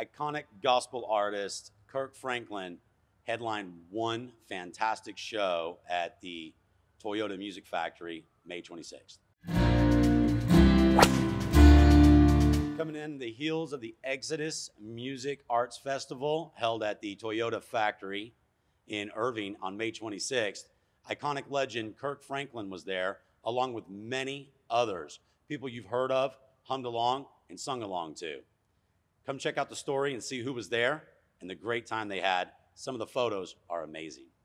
iconic gospel artist Kirk Franklin headlined one fantastic show at the Toyota Music Factory, May 26th. Coming in the heels of the Exodus Music Arts Festival held at the Toyota Factory in Irving on May 26th, iconic legend Kirk Franklin was there, along with many others, people you've heard of, hummed along, and sung along to. Come check out the story and see who was there and the great time they had. Some of the photos are amazing.